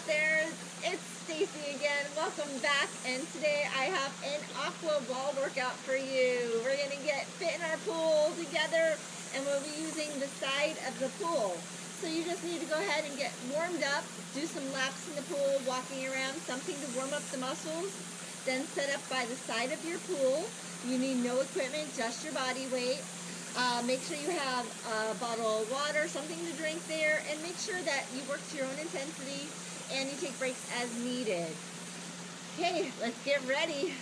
out there? It's Stacy again. Welcome back, and today I have an aqua ball workout for you. We're going to get fit in our pool together, and we'll be using the side of the pool. So you just need to go ahead and get warmed up, do some laps in the pool, walking around, something to warm up the muscles, then set up by the side of your pool. You need no equipment, just your body weight. Make sure you have a bottle of water, something to drink there, and make sure that you work to your own intensity and you take breaks as needed. Okay, let's get ready.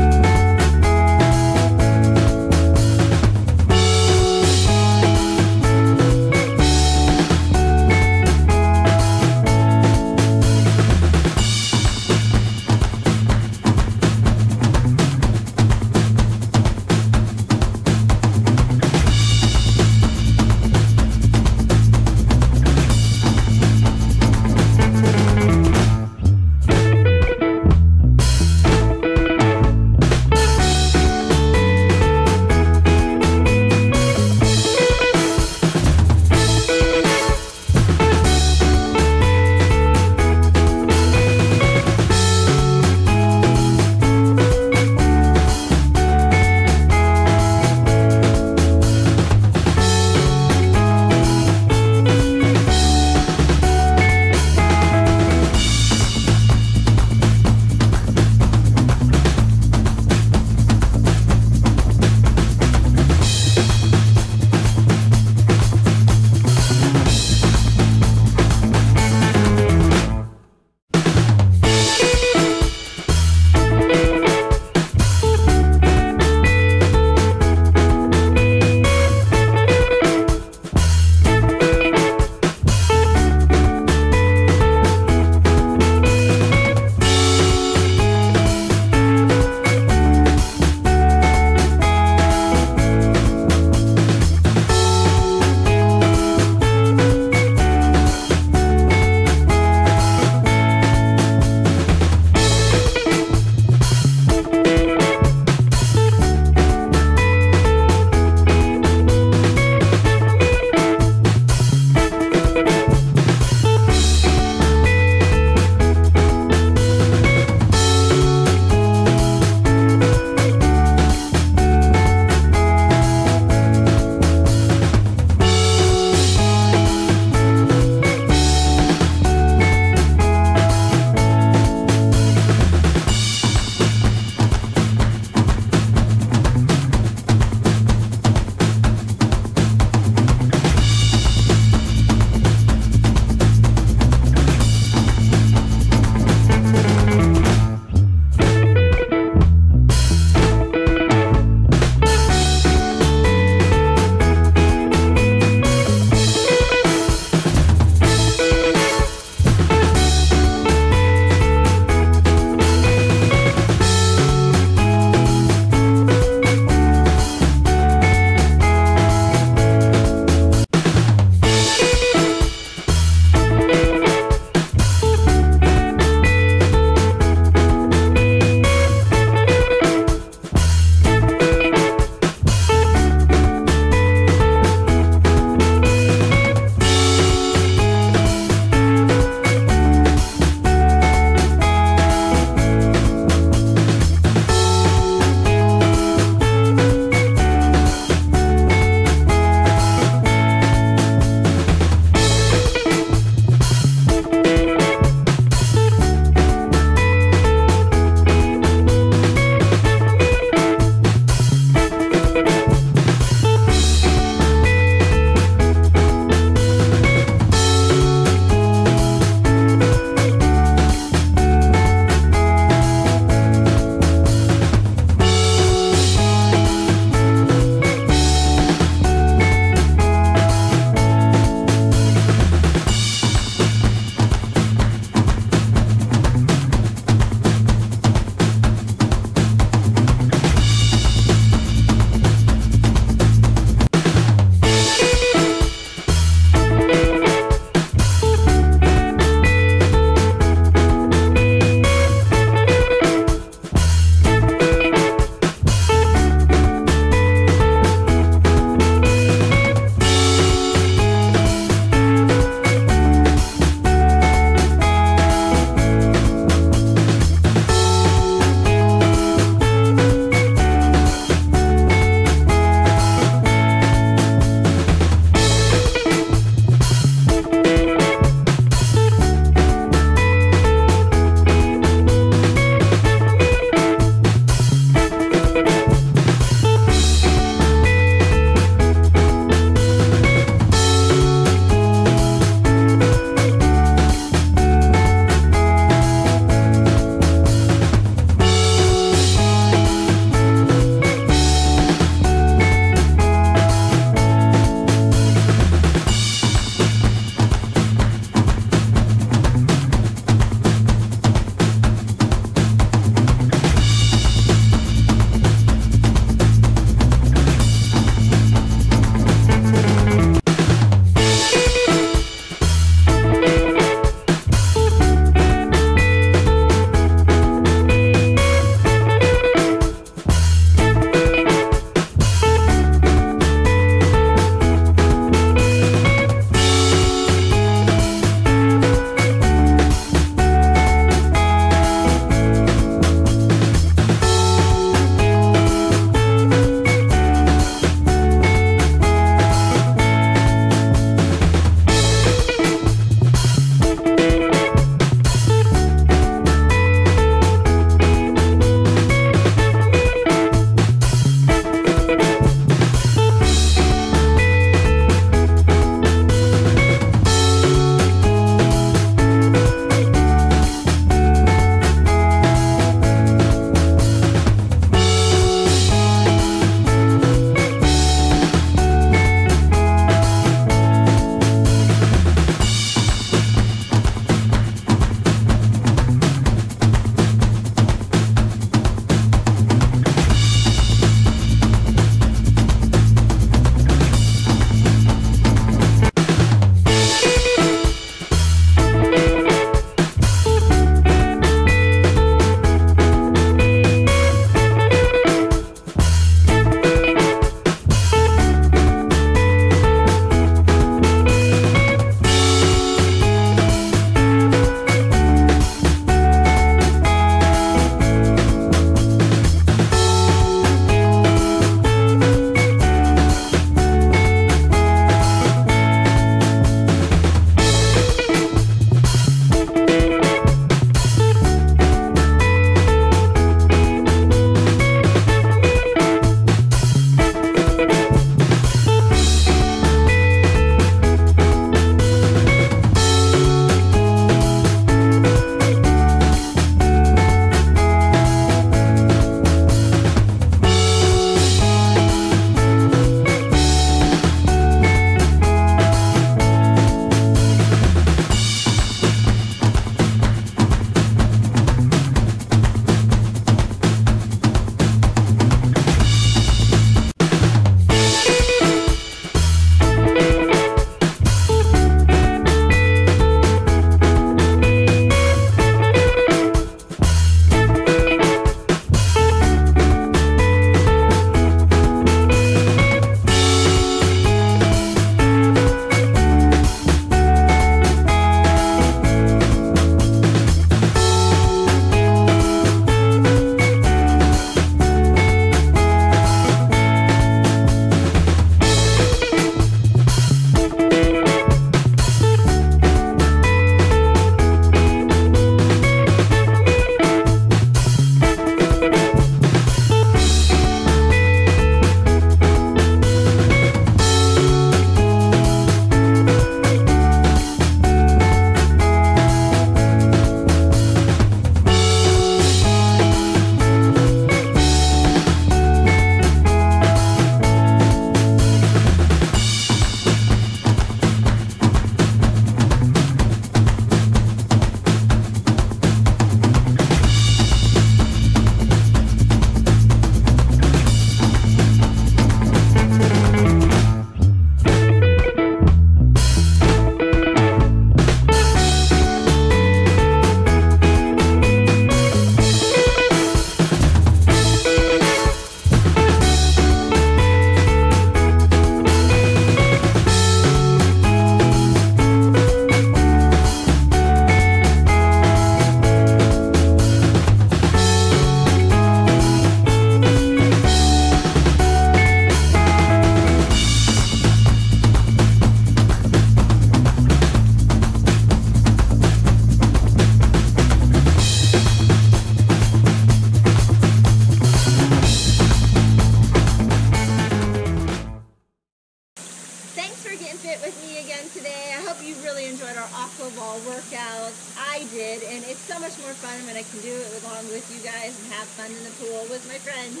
I did, and it's so much more fun when I can do it along with you guys and have fun in the pool with my friends.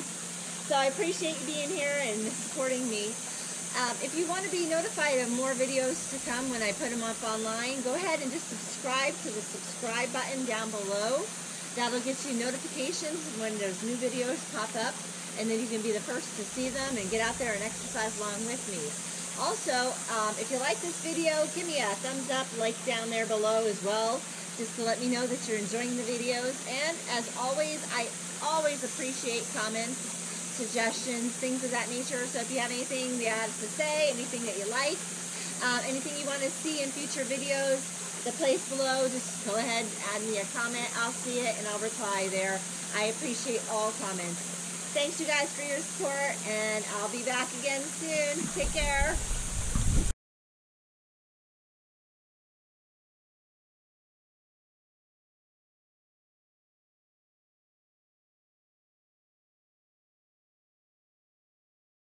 So I appreciate you being here and supporting me. If you want to be notified of more videos to come when I put them up online, go ahead and just subscribe to the subscribe button down below. That'll get you notifications when those new videos pop up, and then you can be the first to see them and get out there and exercise along with me. Also, if you like this video, give me a thumbs up, like down there below as well, just to let me know that you're enjoying the videos. And as always, I always appreciate comments, suggestions, things of that nature. So if you have anything you have to say, anything that you like, anything you want to see in future videos, the place below, just go ahead, add me a comment. I'll see it and I'll reply there. I appreciate all comments. Thanks you guys for your support, and I'll be back again soon. Take care.